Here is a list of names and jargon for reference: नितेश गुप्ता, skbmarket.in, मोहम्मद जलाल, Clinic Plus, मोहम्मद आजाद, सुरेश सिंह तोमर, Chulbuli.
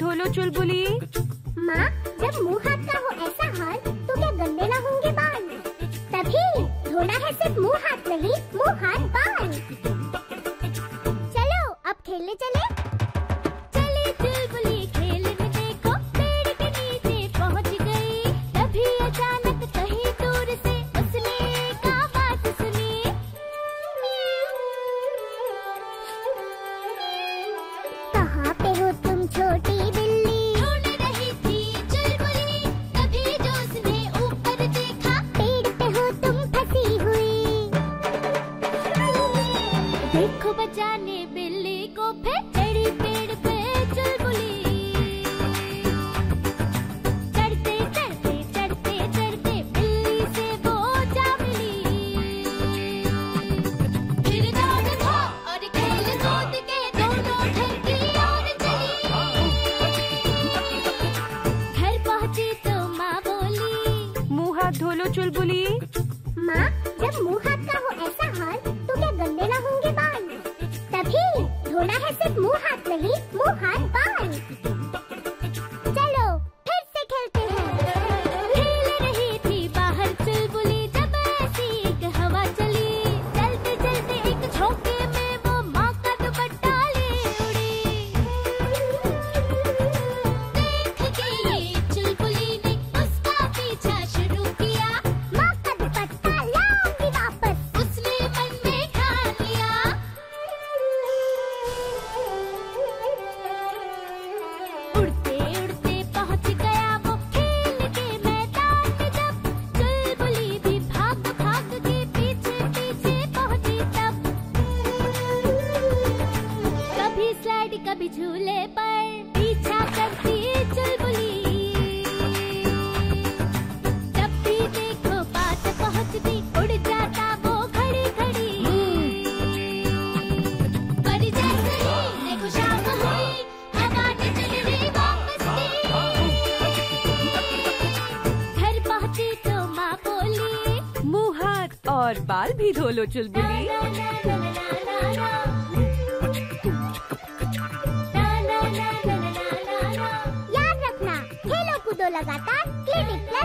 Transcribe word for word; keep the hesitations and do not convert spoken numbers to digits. धोलो चुलबुली। माँ, जब मुँह हाथ का हो ऐसा हाल तो क्या गंदे ना होंगे बाल? तभी धोना है सिर्फ मुँह हाथ नहीं, मुँह हाथ बाल। चलो अब खेलने चले। चले चुलबुली खेलने देखो पेड़ के नीचे पहुँच गई। तभी अचानक कहीं दूर से उसने एक आवाज़ सुनी। कहाँ पे हो तुम छोटी? देखो बचाने बिल्ली को फिर चढ़ी पेड़ पे चुलबुली। चढ़ते चढ़ते चढ़ते चढ़ते बिल्ली से वो जा मिली। फिर दौड़ दो और खेल कूद के दोनों घर की ओर चली। घर पहुँची तो माँ बोली, मुँह हाथ धो लो चुलबुली। माँ, जब मुँह हाथ का हो ऐसा हाल तो क्या गंदे ना होंगे? धोना है सिर्फ मुँह हाथ नहीं, मुँह हाथ बाल। चलो फिर से खेलते हैं। खेल रही थी बाहर चुलबुली जब ऐसी एक हवा चली। चलते चलते एक झोंके में वो माँ का दुपट्टा ले उड़ी। देख के ये चुलबुली ने उसका पीछा शुरू किया। माँ का दुपट्टा लाऊंगी वापस, उसने मन में ठान लिया। कभी झूले पर पीछा करती चुलबुली। जब भी देखो बात पहुँचती, उड़ जाता वो घड़ी घड़ी। पर जैसे ही देखो शाम हुई, हवा ने चुलबुली वापस की। घर पहुँची तो माँ बोली, मुँह हाथ और बाल भी धो लो चुलबुली। लगातार क्लिनिक प्लस।